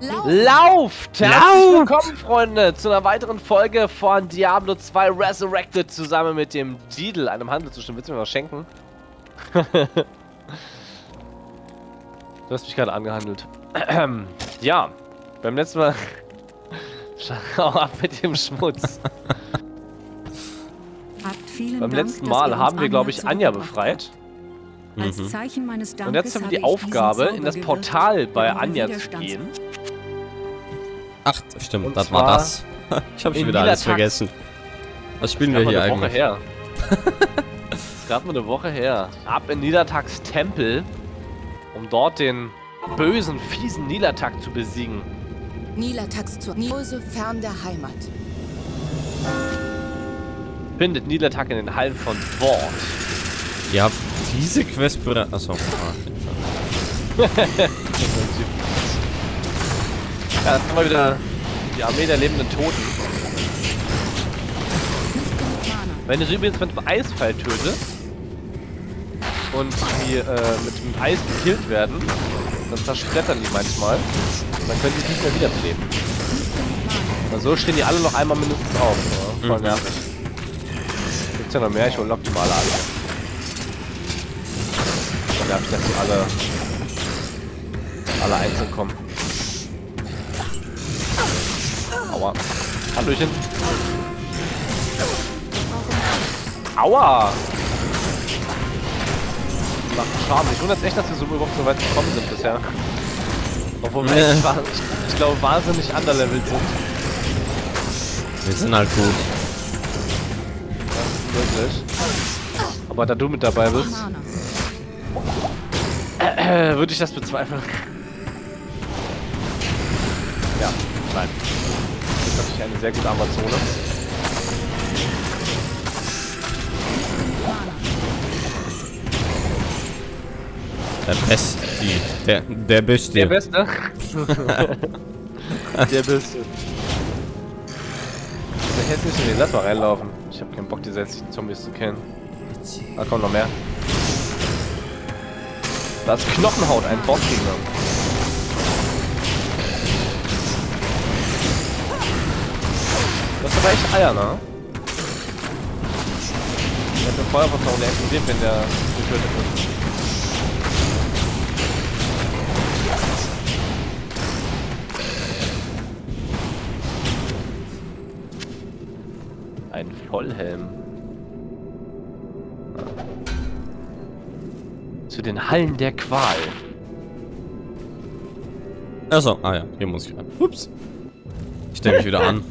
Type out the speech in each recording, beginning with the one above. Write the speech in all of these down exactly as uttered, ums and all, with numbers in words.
Lauft! Herzlich willkommen, Freunde, zu einer weiteren Folge von Diablo zwei Resurrected zusammen mit dem Deedle, einem Handel zu stimmen. Willst du mir was schenken? Du hast mich gerade angehandelt. Ja, beim letzten Mal... Schau ab mit dem Schmutz. Beim letzten Mal haben wir, glaube ich, Anja befreit. Als Zeichen meines Dankes. Und jetzt haben wir die Aufgabe, in das Portal bei Anja zu gehen. Ach, stimmt, und das war das. Ich habe schon wieder alles vergessen. Was spielen wir hier eigentlich? Das ist gerade mal eine Woche her. Ab in Niedertags Tempel, um dort den bösen, fiesen Niedertag zu besiegen. Niedertags zur Niedose fern der Heimat. Findet Niedertag in den Hallen von Bord. Ihr habt diese Quest bereits. Achso. Ja, das haben wir wieder. Die Armee der lebenden Toten. Wenn du sie übrigens mit dem Eisfall tötest und die äh, mit dem Eis gekillt werden, dann zersplittern die manchmal. Dann können sie nicht mehr wiederbeleben. Na, so stehen die alle noch einmal mindestens auf. Voll mhm. nervig. Gibt's ja noch mehr, ich hol noch die Male alle. Dann darf ich, dass die alle, alle einzeln kommen. Aua. Hallöchen. Aua! Macht Schaden. Ich wundere jetzt echt, dass wir so überhaupt so weit gekommen sind bisher. Obwohl wir echt, ich glaube, wahnsinnig underlevelt sind. Wir sind halt gut. Ja, wirklich. Aber da du mit dabei bist, äh, äh, würde ich das bezweifeln. Ja, nein. Das ist natürlich eine sehr gute Amazone. Der Beste. Der, der Beste. Der Beste. Der Beste. Der hässliche, den lass mal reinlaufen. Ich hab keinen Bock, diese hässlichen Zombies zu kennen. Da kommt noch mehr. Da ist Knochenhaut, ein Bossgegner. Das ist aber echt Eier, ne? Ich hab den Feuervertrauen, der explodiert, wenn der getötet wird. Ein Vollhelm. Zu den Hallen der Qual. Achso, ah ja, hier muss ich rein. Ups. Ich stelle mich wieder an.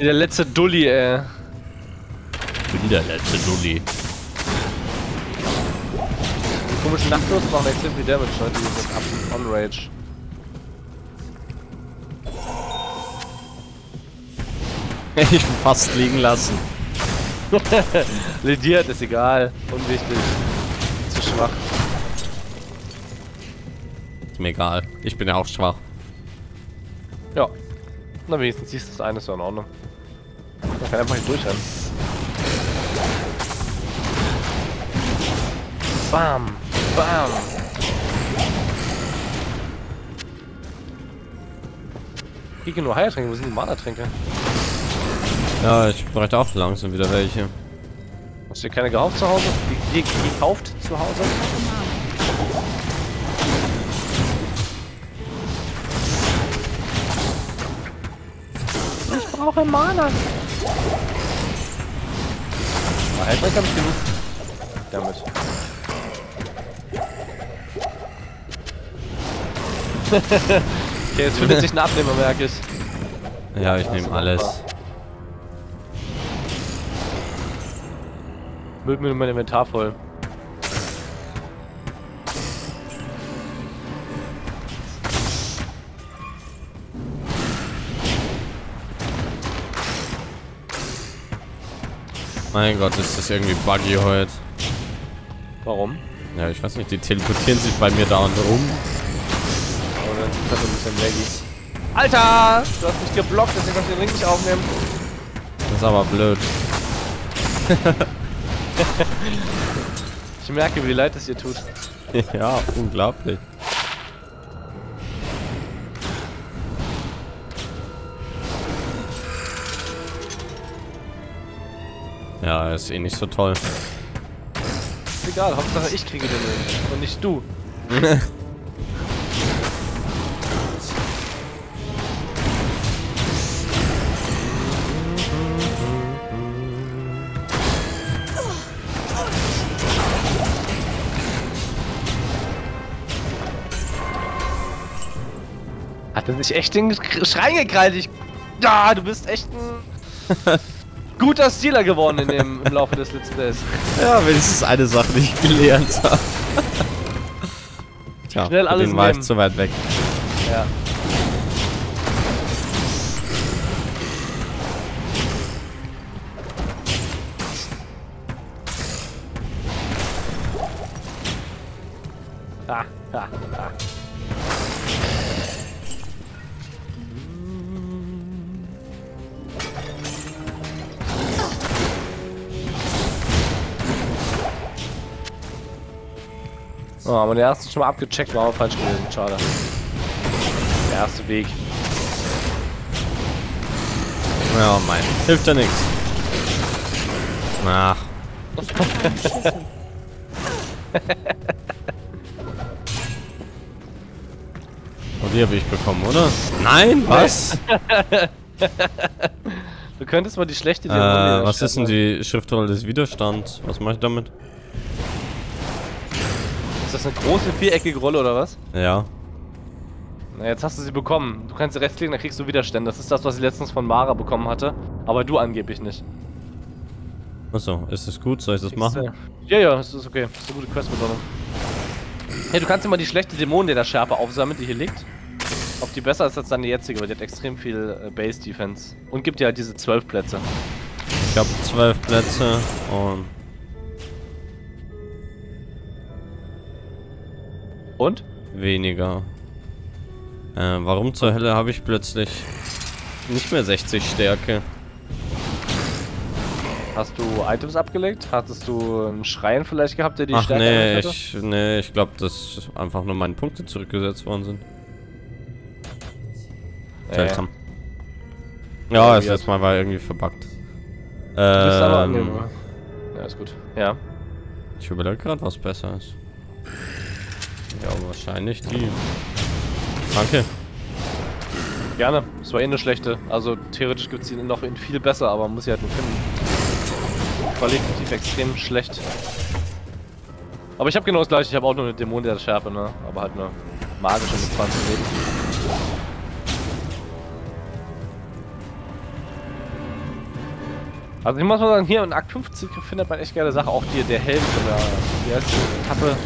Der letzte Dulli, ey. Ich bin der letzte Dulli. Die komischen Nachtlos machen jetzt irgendwie Damage, Leute. Die sind absolut on Rage. Ich bin fast liegen lassen. Lediert ist egal. Unwichtig. Zu schwach. Ist mir egal. Ich bin ja auch schwach. Ja. Na, wenigstens siehst du das eine, ist ja in Ordnung. Man kann einfach nicht durchhalten. Bam. Bam. Ich kriege nur Heiltränke. Wo sind die Mana-Tränke? Ja, ich bräuchte auch langsam wieder welche. Hast du keine gekauft zu Hause? Die, die, die gekauft zu Hause? Ich brauche Mana. Na, halt, ich hab ich genug. Damit. Okay, jetzt findet sich ein Abnehmer, merke ich. Ja, ich nehme alles. Müllt mir mein Inventar voll. Mein Gott, ist das irgendwie buggy heute. Warum? Ja, ich weiß nicht, die teleportieren sich bei mir da und rum. Oh, dann ist das ein bisschen laggy. Alter! Du hast mich geblockt, deswegen kannst du den Ring nicht aufnehmen. Das ist aber blöd. Ich merke, wie leid es ihr tut. Ja, unglaublich. Ja, ist eh nicht so toll. Ist egal, Hauptsache ich kriege den Ring und nicht du. Hat er sich echt den Schrein gekrallt? Ich... Ja, du bist echt ein guter Stealer geworden in dem, im Laufe des letzten Days. Ja, wenigstens eine Sache, die ich gelernt habe. Tja, schnell alles nehmen. War ich zu weit weg. Ja. Ah, ah, ah. Oh, aber der erste schon mal abgecheckt, war auch falsch gewesen, schade. Der erste Weg. Ja, mein. Hilft ja nichts. Ach. Oh, die habe ich bekommen, oder? Nein, was? Du könntest mal die schlechte... Äh, was ist denn die Schriftrolle des Widerstands? Was mache ich damit? Ist das eine große viereckige Rolle oder was? Ja. Na, jetzt hast du sie bekommen. Du kannst sie rechts klicken, dann kriegst du Widerstände. Das ist das, was ich letztens von Mara bekommen hatte. Aber du angeblich nicht. Achso, ist das gut? Soll ich das kriegst machen? Du, ja, ja, das ist okay. Das ist eine gute Questbelohnung. Hey, du kannst immer die schlechte Dämonen, der da Schärfe aufsammelt, die hier liegt. Ob die besser ist als deine jetzige, weil die hat extrem viel Base Defense. Und gibt dir halt diese zwölf Plätze. Ich hab zwölf Plätze und... Und? Weniger. Äh, warum zur Hölle habe ich plötzlich nicht mehr sechzig Stärke? Hast du Items abgelegt? Hattest du einen Schrein vielleicht gehabt, der die Ach, Stärke nee, hatte? Ich, nee, ich glaube, dass einfach nur meine Punkte zurückgesetzt worden sind. Äh. Seltsam. Ja, das letzte Mal war irgendwie verbuggt. Ähm, aber ja, ist gut. Ja. Ich überlege gerade, was besser ist. Ja, wahrscheinlich die. Danke. Gerne. Das war eh eine schlechte. Also theoretisch gibt es die noch in viel besser, aber man muss sie halt nur finden. Qualitativ extrem schlecht. Aber ich habe genau das gleiche. Ich habe auch nur eine Dämon der Schärfe, ne? Aber halt eine magische mit zwanzig Leben. Also ich muss mal sagen, hier in Akt fünfzig findet man echt geile Sache. Auch hier der Helm oder die erste Kappe.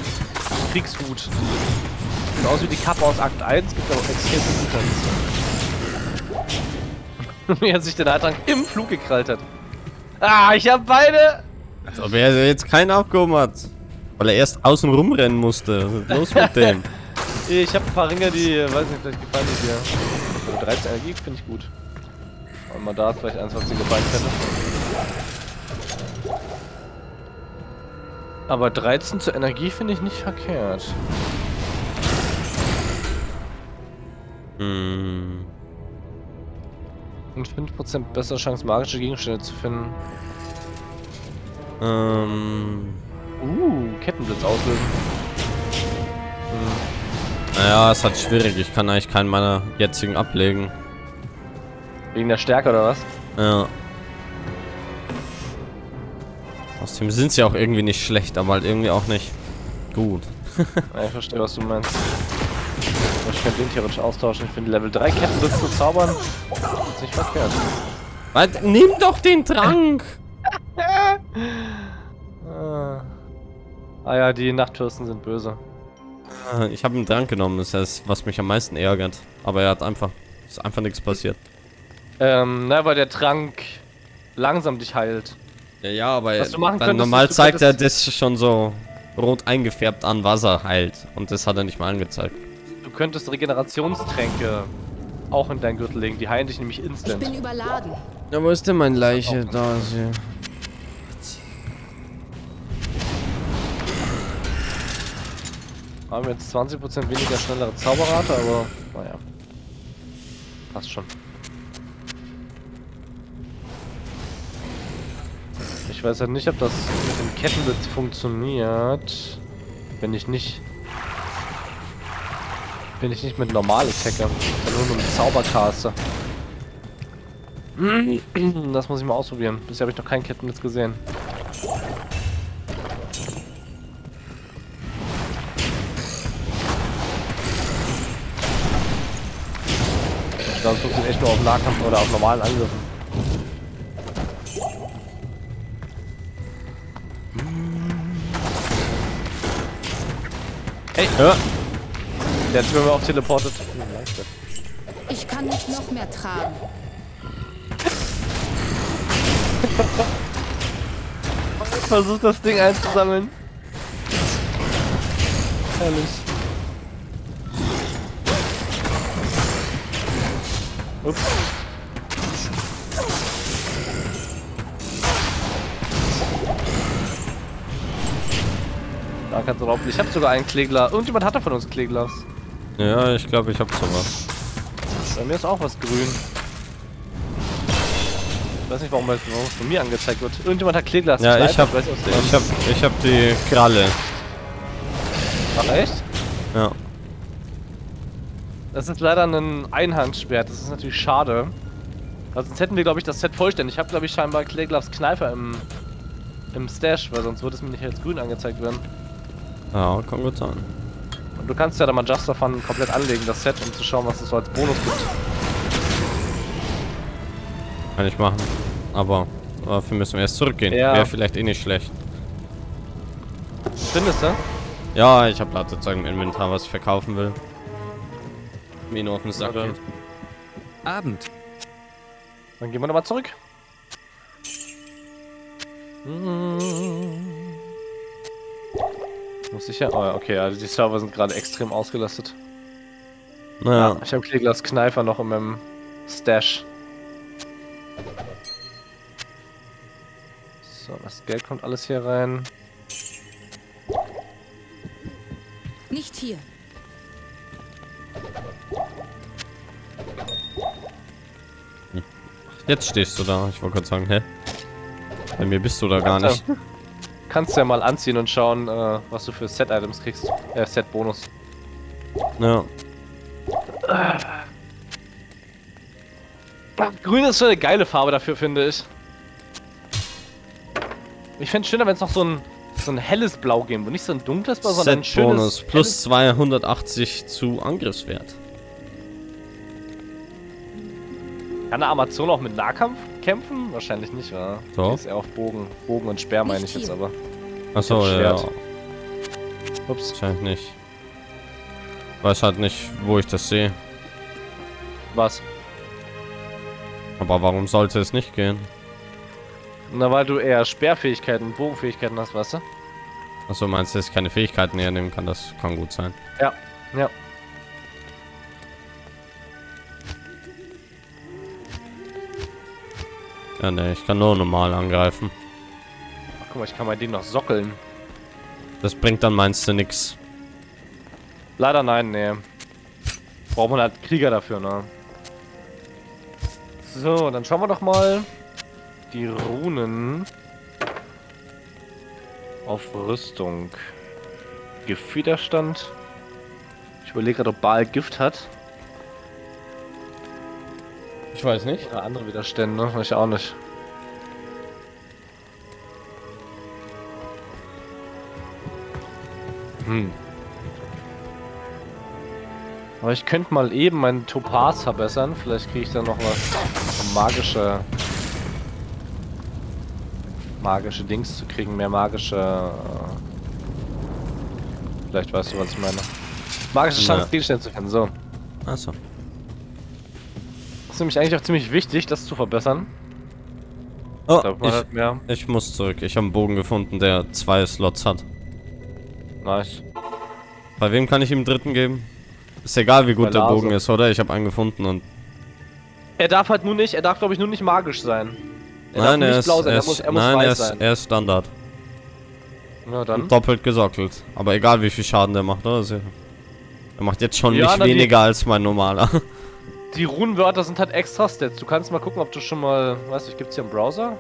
Kriegshut. Sieht aus wie die Kappe aus Akt eins, gibt aber extrem viel. Wie hat sich der Niedertag im Flug gekrallt hat. Ah, ich hab beide! Als ob er jetzt keinen abgehoben hat. Weil er erst außen rumrennen musste. Was ist los mit dem? Ich hab ein paar Ringer, die, weiß nicht, vielleicht gefallen die dir. dreizehn Energie finde ich gut. Und mal da vielleicht eins, was dir gefallen könnte. Aber dreizehn zur Energie finde ich nicht verkehrt. Hm. Und fünf Prozent bessere Chance, magische Gegenstände zu finden. Ähm. Uh, Kettenblitz auslösen. Hm. Naja, es hat schwierig. Ich kann eigentlich keinen meiner jetzigen ablegen. Wegen der Stärke oder was? Ja. Außerdem sind sie auch irgendwie nicht schlecht, aber halt irgendwie auch nicht gut. Ja, ich verstehe, was du meinst. Ich kann den theoretisch austauschen. Ich finde Level drei Kettenblitz zu zaubern ist nicht verkehrt. Was? Nimm doch den Trank! Ah ja, die Nachtfürsten sind böse. Ich habe einen Trank genommen, das ist das, was mich am meisten ärgert. Aber er hat einfach, ist einfach nichts passiert. Ähm, na, weil der Trank langsam dich heilt. Ja, ja, aber dann könntest, normal zeigt er das schon so rot eingefärbt an, Wasser heilt. Und das hat er nicht mal angezeigt. Du könntest Regenerationstränke auch in deinen Gürtel legen, die heilen dich nämlich instant. Ich bin überladen. Ja, wo ist denn mein Leiche? Da ist sie. Haben wir jetzt zwanzig Prozent weniger schnellere Zauberrate, aber naja. Passt schon. Ich Ich weiß halt nicht, ob das mit dem Kettenblitz funktioniert, wenn ich nicht... Wenn ich nicht mit normalen Attacker, nur mit einem Zaubercaster. Das muss ich mal ausprobieren. Bisher habe ich noch keinen Kettenblitz gesehen. Ich glaube, es funktioniert echt nur auf Nahkampf oder auf normalen Angriffen. Hey, hör! Der hat sich mir auch teleportet. Ich kann nicht noch mehr tragen. Versuch das Ding einzusammeln. Herrlich. Ups. Da kannst du drauf. Ich hab sogar einen Cleglaws. Irgendjemand hatte von uns Cleglaws. Ja, ich glaube, ich hab sowas. Bei mir ist auch was grün. Ich weiß nicht, warum es von mir angezeigt wird. Irgendjemand hat Cleglaws. Ja, ich hab, ich, weiß, ich, hab, ich hab die Kralle. Ach, echt? Ja. Das ist leider ein Einhandschwert. Das ist natürlich schade. Weil sonst hätten wir, glaube ich, das Set vollständig. Ich hab, glaube ich, scheinbar Cleglaws Kneifer im, im Stash, weil sonst würde es mir nicht als grün angezeigt werden. Ja, kommt gut an. Und du kannst ja dann mal Just davon komplett anlegen, das Set, um zu schauen, was es so als Bonus gibt. Kann ich machen, aber dafür müssen wir erst zurückgehen. Ja. Wäre vielleicht eh nicht schlecht. Findest du? Ja, ich habe da sozusagen im Inventar, was ich verkaufen will. Mir nur auf den Sack. Okay. Abend. Dann gehen wir nochmal zurück. Hm. Muss ich ja. Oh, okay, also die Server sind gerade extrem ausgelastet. Naja. Ja, ich habe Cleglaws Kneifer noch in meinem Stash. So, das Geld kommt alles hier rein. Nicht hier. Jetzt stehst du da. Ich wollte gerade sagen, hä? Bei mir bist du da gar nicht. Kannst ja mal anziehen und schauen, was du für Set-Items kriegst. Äh, Set-Bonus. Ja. Grün ist schon eine geile Farbe dafür, finde ich. Ich fände es schöner, wenn es noch so ein, so ein helles Blau geben würde. Nicht so ein dunkles Blau, sondern ein schönes... Bonus plus zweihundertachtzig zu Angriffswert. Kann der Amazon auch mit Nahkampf kämpfen? Wahrscheinlich nicht, oder? So. Die ist eher auf Bogen. Bogen und Speer meine ich jetzt aber. Achso, ja. Ups. Wahrscheinlich nicht. Weiß halt nicht, wo ich das sehe. Was? Aber warum sollte es nicht gehen? Na, weil du eher Sperrfähigkeiten und Bogenfähigkeiten hast, weißt du? Achso, meinst du, dass ich keine Fähigkeiten hernehmen kann? Das kann gut sein. Ja, ja. Ja, ne, ich kann nur normal angreifen. Ach, guck mal, ich kann mal den noch sockeln. Das bringt dann, meinst du, nix? Leider nein, ne. Braucht man halt Krieger dafür, ne? So, dann schauen wir doch mal die Runen auf Rüstung. Gefiederstand. Ich überlege gerade, ob Baal Gift hat. Ich weiß nicht. Oder andere Widerstände, ne? Ich auch nicht. Hm. Aber ich könnte mal eben meinen Topaz verbessern. Vielleicht kriege ich dann noch was magische... magische Dings zu kriegen. Mehr magische... Vielleicht weißt du, was ich meine. Magische Chance, Gegenstände zu finden. So. Achso. Ist nämlich eigentlich auch ziemlich wichtig, das zu verbessern. Oh, ich, glaub, man ich, hat mehr. Ich muss zurück. Ich habe einen Bogen gefunden, der zwei Slots hat. Nice. Bei wem kann ich ihm einen dritten geben? Ist egal, wie gut der Bogen ist, oder? Ich habe einen gefunden und... Er darf halt nur nicht, er darf glaube ich nur nicht magisch sein. Er nein, darf er nicht ist, blau sein, er, er muss, er muss nein, weiß er ist, sein. Er ist Standard. Na dann. Und doppelt gesockelt. Aber egal, wie viel Schaden der macht, oder? Er macht jetzt schon ja, nicht weniger die, als mein normaler. Die Runenwörter sind halt extra Stats. Du kannst mal gucken, ob du schon mal... Weißt du, ich gibt's hier im Browser?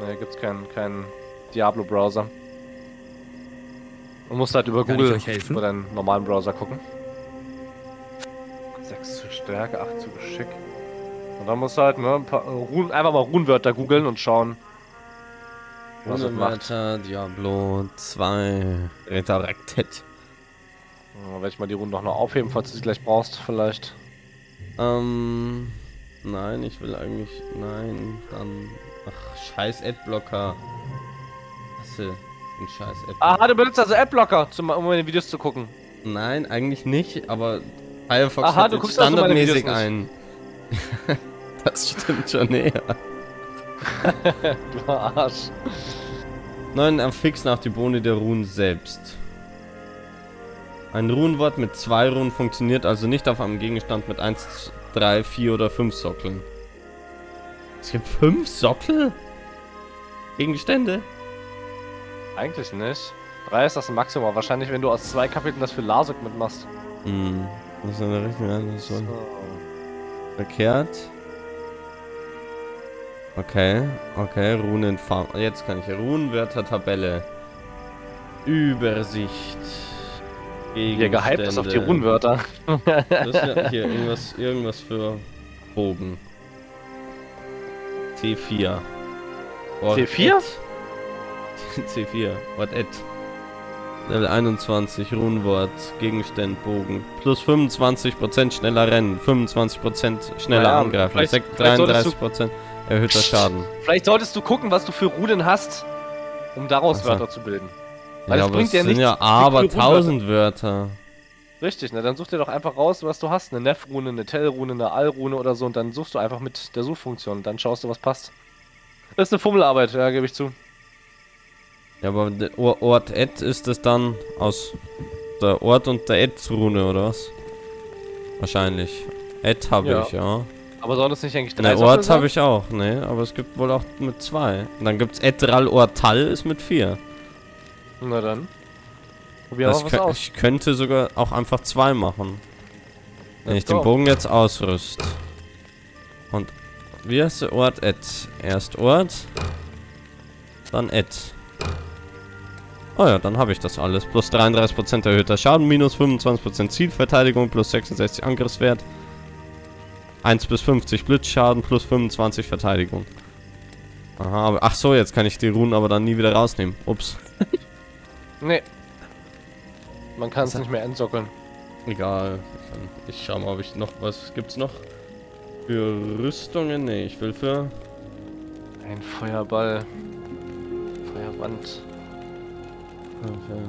Ne, gibt's keinen keinen Diablo-Browser. Man muss halt über Kann Google über deinen normalen Browser gucken. sechs zu Stärke, acht zu Geschick. Und dann musst du halt ne, ein paar Runen, einfach mal Runenwörter googeln und schauen, was es macht. Diablo zwei Resurrected. Ja, werde ich mal die Runen noch noch aufheben, falls du sie gleich brauchst, vielleicht. Ähm. Nein, ich will eigentlich. Nein, dann. Ach, scheiß Adblocker. Was für ein scheiß Adblocker. Ah, du benutzt also Adblocker, um meine Videos zu gucken. Nein, eigentlich nicht, aber Firefox Aha, hat du guckst standardmäßig also ein. Das stimmt schon näher. Du Arsch. Nein, am Fix nach die Bohne der Runen selbst. Ein Runenwort mit zwei Runen funktioniert also nicht auf einem Gegenstand mit eins, drei, vier oder fünf Sockeln. Es gibt fünf Sockel? Gegenstände? Eigentlich nicht. drei ist das Maximum, wahrscheinlich wenn du aus zwei Kapiteln das für Lasuk mitmachst. Hm, das ist eine richtige Anleitung. Verkehrt. Okay, okay, Runenfarm. Jetzt kann ich Runenwörter-Tabelle. Übersicht. Ihr gehypt ist auf die Runenwörter. Das ist ja hier irgendwas, irgendwas für Bogen. C vier. Ort C vier? Et. C vier. Ort Et. Level einundzwanzig. Runenwort. Gegenstand. Bogen. Plus fünfundzwanzig Prozent schneller rennen. fünfundzwanzig Prozent schneller ja, angreifen. dreiunddreißig Prozent erhöhter Schaden. Vielleicht solltest du gucken, was du für Runen hast, um daraus also Wörter zu bilden. Weil ja, das aber bringt ja nichts. Ja, aber tausend Wörter. Richtig, ne? Dann such dir doch einfach raus, was du hast. Eine Neff-Rune, eine Tell-Rune, eine All-Rune oder so. Und dann suchst du einfach mit der Suchfunktion. Dann schaust du, was passt. Das ist eine Fummelarbeit, ja, gebe ich zu. Ja, aber der Ort Et ist das dann aus der Ort und der Et-Rune, oder was? Wahrscheinlich. Et habe ja. ich, ja. Aber soll das nicht eigentlich drei sein? Ne, Ort habe ich auch, ne? Aber es gibt wohl auch mit zwei. Und dann gibt's Et, Rall, Ort, Tal ist mit vier. Na dann. Probier auch was aus. Ich könnte sogar auch einfach zwei machen. Wenn ich den Bogen jetzt ausrüste. Und wie heißt der Ort? Et. Erst Ort. Dann Et. Oh ja, dann habe ich das alles. Plus dreiunddreißig Prozent erhöhter Schaden, minus fünfundzwanzig Prozent Zielverteidigung, plus sechsundsechzig Angriffswert. eins bis fünfzig Blitzschaden, plus fünfundzwanzig Verteidigung. Aha, aber, ach so, jetzt kann ich die Runen aber dann nie wieder rausnehmen. Ups. Nee. Man kann es nicht mehr entsockeln. Egal. Ich schau mal, ob ich noch was gibt's noch für Rüstungen? Nee, ich will für ein Feuerball. Feuerwand. Okay.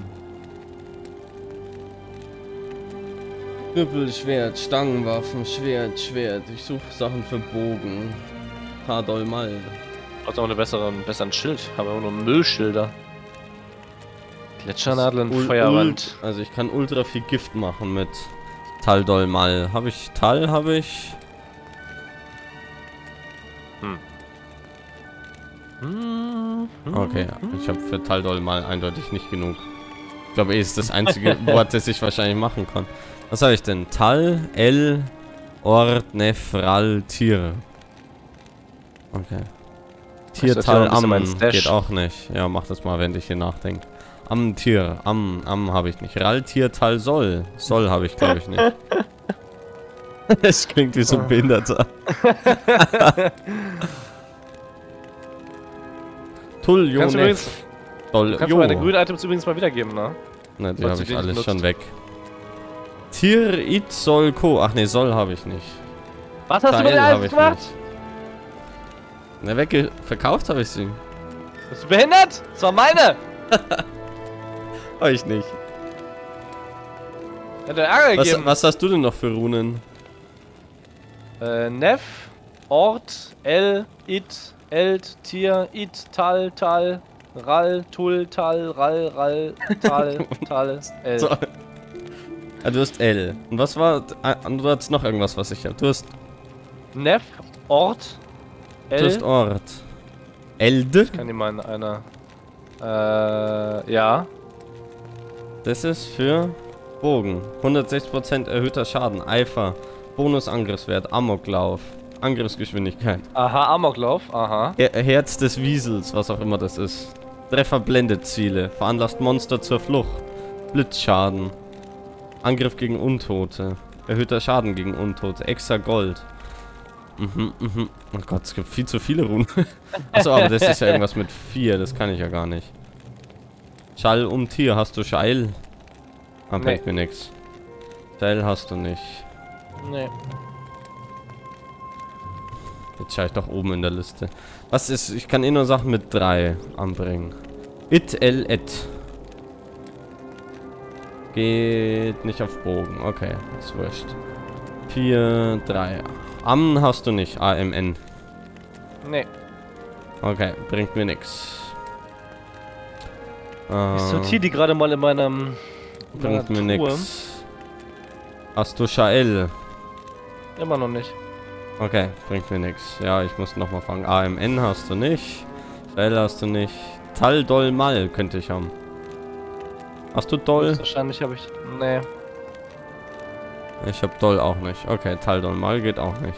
Knüppel, Schwert, Stangenwaffen, Schwert, Schwert. Ich suche Sachen für Bogen. Dol, Mal. Hat auch eine bessere, einen besseren Schild. Habe aber nur Müllschilder. Gletschernadel, Feuerwand. Also ich kann ultra viel Gift machen mit Tal, Dol, Mal. Habe ich Tal, habe ich. Hm. Okay, ich habe für Tal, Dol, Mal eindeutig nicht genug. Ich glaube, eh ist das einzige Wort, das ich wahrscheinlich machen kann. Was habe ich denn? Tal, El, Ort, Neff, Rall, Tier. Okay. Tier, Tal, Amn geht auch nicht. Ja, mach das mal, wenn ich hier nachdenke. Amn, Tier, Amn, Amn habe ich nicht. Rall, Tier, Tal, Soll. Soll habe ich, glaube ich, nicht. Das klingt wie so ein Behinderter. Tull, Jo, Neff. Dol, Jo. Kannst du meine grünen Items übrigens mal wiedergeben, ne? Ne, die habe ich alles schon weg. Tier, It, Soll, Co. Ach ne, Soll habe ich nicht. Was hast du mit den Items gemacht? Na, wegge... Verkauft habe ich sie. Bist du behindert? Das war meine! Euch nicht. Ja, der Ärger was, gegeben. Was hast du denn noch für Runen? Äh, Neff, Ort, El, It, Eld, Tier, It, Tal, Tal, Rall, Tull, Tal, Rall, Rall, Tal, Tal, El. So. Ja, du hast El. Und was war... Du hast noch irgendwas, was ich hab. Du hast... Neff, Ort, El. Du hast Ort. Eld? Ich kann die mal in einer... Äh, ja. Das ist für Bogen. hundertsechzig Prozent erhöhter Schaden, Eifer, Bonusangriffswert, Amoklauf, Angriffsgeschwindigkeit. Aha, Amoklauf, aha. Her Herz des Wiesels, was auch immer das ist. Treffer blendet Ziele, veranlasst Monster zur Flucht. Blitzschaden. Angriff gegen Untote. Erhöhter Schaden gegen Untote. Extra Gold. Mhm, mhm. Oh Gott, es gibt viel zu viele Runen. Achso, aber das ist ja irgendwas mit vier, das kann ich ja gar nicht. Sha'el um Tier, hast du Sha'el? Ah, bringt nee. mir nix. Sha'el hast du nicht. Nee. Jetzt schaue ich doch oben in der Liste. Was ist, ich kann eh nur Sachen mit drei anbringen. It, El, Et. Geht nicht auf Bogen. Okay, ist wurscht. vier, drei. Amn hast du nicht. A M N. Nee. Okay, bringt mir nix. Ich sortiere die gerade mal in meinem. Bringt meiner mir Truhe. nix. Hast du Sha'el? Immer noch nicht. Okay, bringt mir nix. Ja, ich muss nochmal fangen. A M N hast du nicht. Sha'el hast du nicht. Tal, Dol, Mal könnte ich haben. Hast du Dol? Wahrscheinlich habe ich. Nee. Ich habe Dol auch nicht. Okay, Tal, Dol, Mal geht auch nicht.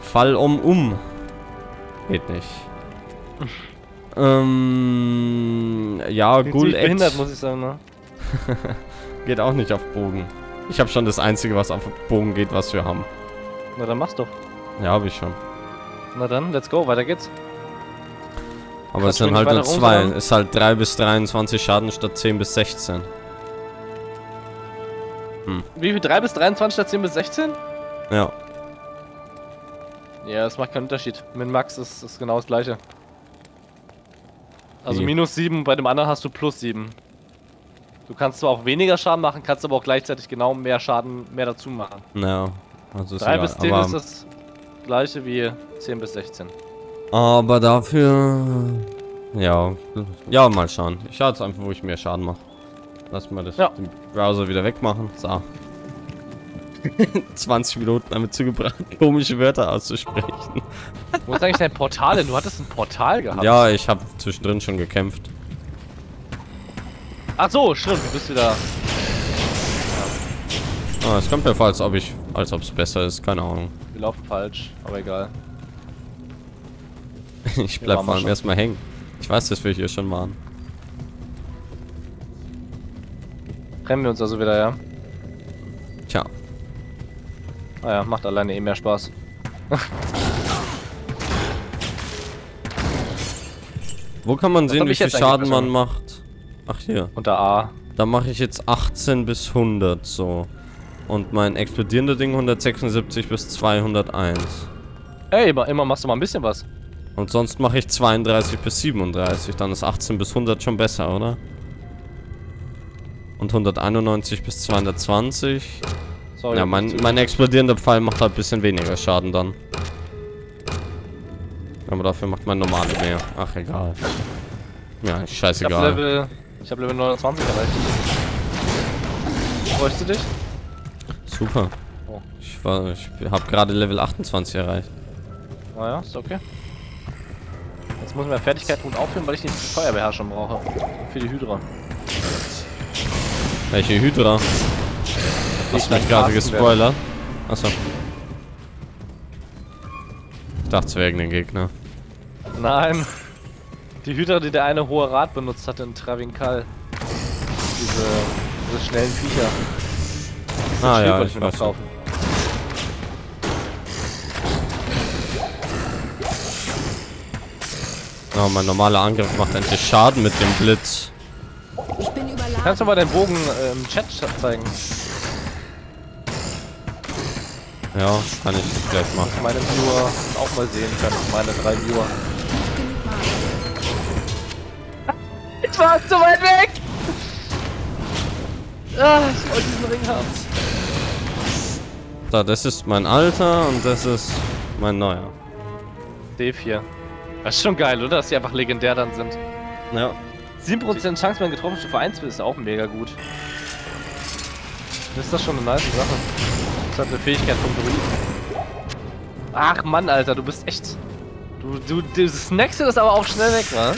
Fall um, um. Geht nicht. Ähm. Ja, Gul Et. Behindert, muss ich sagen, ne? Geht auch nicht auf Bogen. Ich habe schon das einzige, was auf Bogen geht, was wir haben. Na dann mach's doch. Ja, habe ich schon. Na dann, let's go, weiter geht's. Aber es sind halt nur zwei. Es ist halt drei bis dreiundzwanzig Schaden statt zehn bis sechzehn. Hm. Wie viel? drei bis dreiundzwanzig statt zehn bis sechzehn? Ja. Ja, das macht keinen Unterschied. Mit Max ist es genau das gleiche. Also Wie? minus sieben, bei dem anderen hast du plus sieben. Du kannst zwar auch weniger Schaden machen, kannst aber auch gleichzeitig genau mehr Schaden mehr dazu machen. Ja. Also drei bis zehn ist das gleiche wie zehn bis sechzehn. Aber dafür... Ja, ja, mal schauen. Ich schaue jetzt einfach, wo ich mehr Schaden mache. Lass mal das, ja. den Browser wieder wegmachen. So. zwanzig Minuten damit zugebracht, komische Wörter auszusprechen. Wo ist eigentlich dein Portal denn? Du hattest ein Portal gehabt. Ja, ich habe zwischendrin schon gekämpft. Ach so, stimmt, du bist wieder... Ah, es kommt mir vor, als ob ich, als ob es besser ist, keine Ahnung. Wir laufen falsch, aber egal. Ich bleib vor allem erstmal hängen. Ich weiß, dass wir hier schon waren. Trennen wir uns also wieder, ja? Tja. Naja, ah macht alleine eh mehr Spaß. Wo kann man das sehen, wie viel Schaden man macht? Ach, hier. Unter A. Da mache ich jetzt achtzehn bis hundert, so. Und mein explodierender Ding hundertsechsundsiebzig bis zweihunderteins. Ey, immer machst du mal ein bisschen was. Und sonst mache ich zweiunddreißig bis siebenunddreißig. Dann ist achtzehn bis hundert schon besser, oder? Und hunderteinundneunzig bis zweihundertzwanzig. Sorry, ja, mein, mein explodierender Pfeil macht halt ein bisschen weniger Schaden dann. Aber dafür macht mein normale mehr. Ach, egal. Ja, scheißegal. Ich hab Level, ich hab Level neunundzwanzig erreicht. Freust du dich? Super. Oh. Ich war, ich hab gerade Level achtundzwanzig erreicht. Naja, ist okay. Jetzt muss ich meine Fertigkeit gut aufhören, weil ich nicht die Feuerbeherrschung brauche. Für die Hydra. Welche Hydra? Hast du mich gerade gespoilert? Achso. Ich dachte, es wäre irgendein Gegner. Nein. Die Hydra, die der eine hohe Rat benutzt hatte in Travinkal. Diese, diese schnellen Viecher. Das ah ja, ich weiß. Kaufen. Oh, mein normaler Angriff macht endlich Schaden mit dem Blitz. Ich bin überladen. Kannst du mal den Bogen äh, im Chat zeigen? Ja, kann ich gleich machen. Meine Viewer auch mal sehen können, meine drei Viewer. Jetzt war es zu weit weg! Ah, ich wollte diesen Ring haben. So, das ist mein alter und das ist mein neuer. D vier. Das ist schon geil, oder? Dass die einfach legendär dann sind. Ja. sieben Prozent Chance, wenn getroffen Stufe eins ist auch mega gut. Das ist das schon eine nice Sache. Das hat eine Fähigkeit vom Druiden. Ach Mann, Alter, du bist echt... Du, du, du snackst das aber auch schnell weg, ne?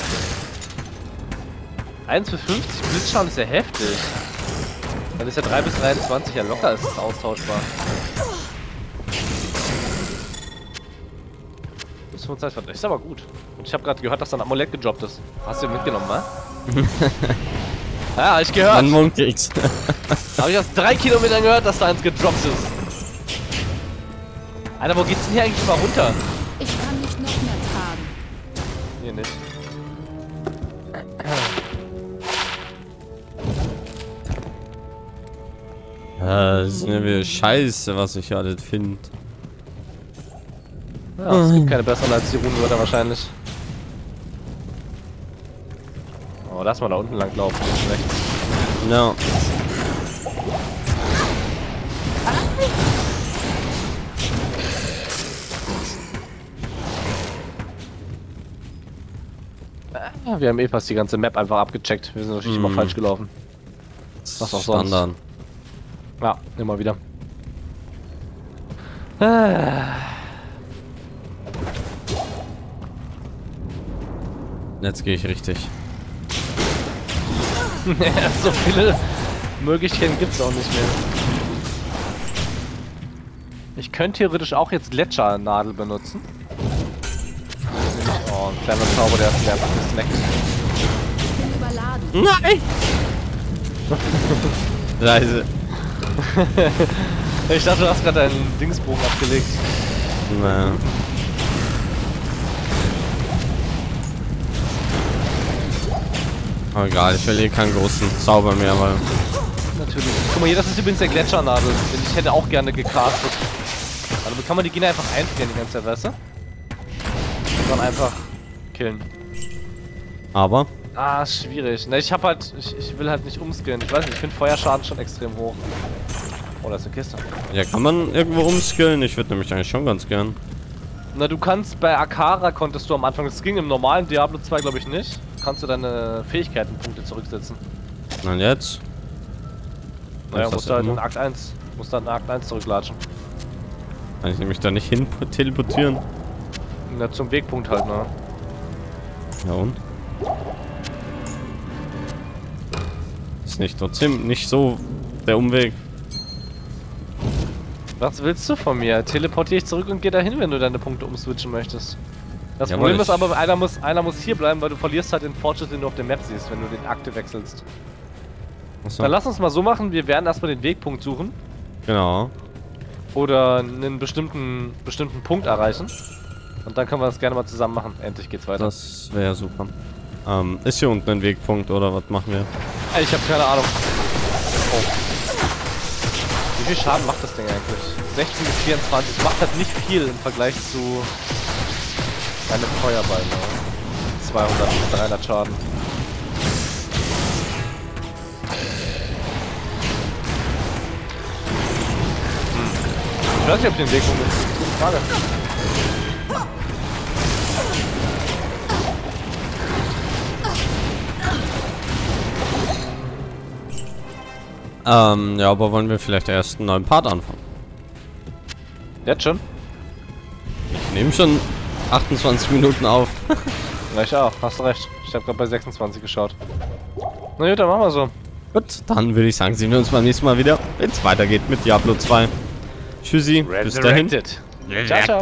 eins für fünfzig Blitzschaden ist ja heftig. Dann ist ja drei bis dreiundzwanzig ja locker, ist das austauschbar. fünfundzwanzig. Ist aber gut. Und ich habe gerade gehört, dass da ein Amulett gedroppt ist. Hast du den mitgenommen, ne? Ja, hab ich gehört. An Mund kriegst. Habe ich aus drei Kilometern gehört, dass da eins gedroppt ist. Alter, wo geht's denn hier eigentlich mal runter? Ich kann nicht noch mehr tragen. Hier nicht. Ja, das ist nämlich scheiße, was ich alles finde. Ja, es gibt keine besseren als die Runenwörter wahrscheinlich. Oh, lass mal da unten lang laufen, rechts. No. Ah, wir haben eh fast die ganze Map einfach abgecheckt. Wir sind natürlich mm. immer falsch gelaufen. Was auch sonst. Standard. Ja, immer wieder. Ah. Jetzt gehe ich richtig. So viele Möglichkeiten gibt es auch nicht mehr. Ich könnte theoretisch auch jetzt Gletscher-Nadel benutzen. Oh, ein kleiner Zauber, der hat mich einfach gesnackt. Ich bin überladen. Nein! Leise. Ich dachte, du hast gerade deinen Dingsbogen abgelegt. Naja. Oh, egal, ich will eh keinen großen Zauber mehr, weil... Natürlich. Guck mal hier, das ist übrigens der Gletschernadel, den ich hätte auch gerne gecastet. Also kann man die Gegner einfach einfrieren, die ganze Zeit, weißt du? Und dann einfach killen. Aber? Ah, schwierig. Ne, ich hab halt... Ich, ich will halt nicht umskillen. Ich weiß nicht, ich finde Feuerschaden schon extrem hoch. Oh, da ist eine Kiste. Ja, kann man irgendwo umskillen? Ich würde nämlich eigentlich schon ganz gern. Na, du kannst... Bei Akara konntest du am Anfang... Das ging im normalen Diablo zwei, glaube ich, nicht. Kannst du deine Fähigkeitenpunkte zurücksetzen. Nein, jetzt? Naja, musst du halt in Akt eins. Musst du halt in Akt eins zurücklatschen. Kann ich nämlich da nicht hin teleportieren? Na, zum Wegpunkt halt, ne? Ja und? Ist nicht trotzdem nicht so der Umweg. Was willst du von mir? Teleportiere ich zurück und geh dahin, wenn du deine Punkte umswitchen möchtest. Das ja, Problem ist aber, einer muss, einer muss hier bleiben, weil du verlierst halt den Fortschritt, den du auf der Map siehst, wenn du den Akte wechselst. So. Dann lass uns mal so machen, wir werden erstmal den Wegpunkt suchen. Genau. Oder einen bestimmten, bestimmten Punkt erreichen. Und dann können wir das gerne mal zusammen machen. Endlich geht's weiter. Das wäre super. Ähm, ist hier unten ein Wegpunkt oder was machen wir? Ich habe keine Ahnung. Oh. Wie viel Schaden macht das Ding eigentlich? sechzehn bis vierundzwanzig. Macht halt nicht viel im Vergleich zu... Eine Feuerball, zweihundert bis dreihundert Schaden. Hm. Ich weiß nicht, ob ich den Weg um bin. Gute Frage. Ähm, ja, aber wollen wir vielleicht erst einen neuen Part anfangen? Jetzt schon? Ich nehme schon achtundzwanzig Minuten auf. Na, ich auch, hast recht. Ich habe gerade bei sechsundzwanzig geschaut. Na gut, dann machen wir so. Gut, dann würde ich sagen, sehen wir uns beim nächsten Mal wieder, wenn es weitergeht mit Diablo zwei. Tschüssi, bis dahin. Ciao, ciao.